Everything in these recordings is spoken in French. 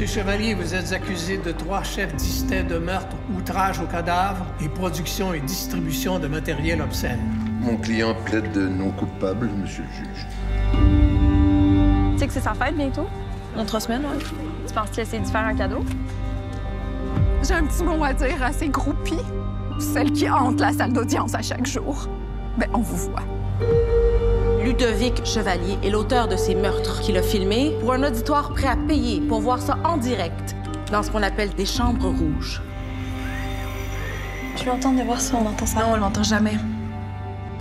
Monsieur Chevalier, vous êtes accusé de 3 chefs distincts de meurtre, outrage au cadavre et production et distribution de matériel obscène. Mon client plaide de non coupable, monsieur le juge. Tu sais que c'est sa fête bientôt? Dans 3 semaines, oui. Tu penses qu'il essaie de faire un cadeau? J'ai un petit mot à dire à ces groupies, celles qui hantent la salle d'audience à chaque jour. Ben, on vous voit. Ludovic Chevalier est l'auteur de ces meurtres qu'il a filmés pour un auditoire prêt à payer pour voir ça en direct dans ce qu'on appelle des chambres rouges. Je l'entends de voir si on entend ça. Non, on l'entend jamais.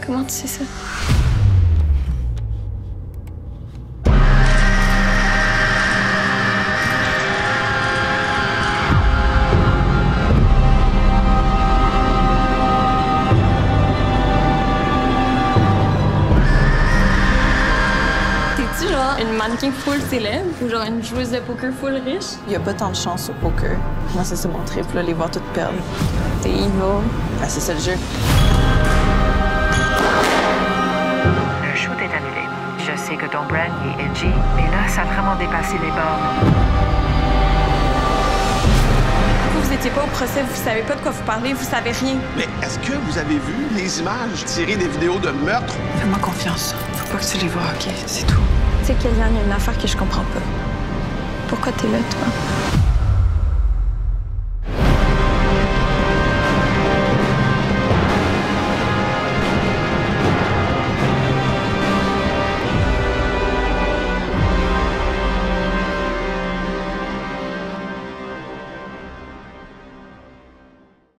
Comment tu sais ça? Une mannequin full célèbre ou genre une joueuse de poker full riche? Il y a pas tant de chance au poker. Moi, ça, c'est mon trip, là, les voir toutes perdre. T'es evil. Ah, c'est ça le jeu. Le shoot est annulé. Je sais que ton brand est edgy, mais là, ça a vraiment dépassé les bornes. Vous étiez pas au procès, vous savez pas de quoi vous parlez, vous savez rien. Mais est-ce que vous avez vu les images tirées des vidéos de meurtre? Fais-moi confiance. Faut pas que tu les vois, OK? C'est tout. Tu sais, Kéliane, il y a une affaire que je comprends pas. Pourquoi t'es là, toi?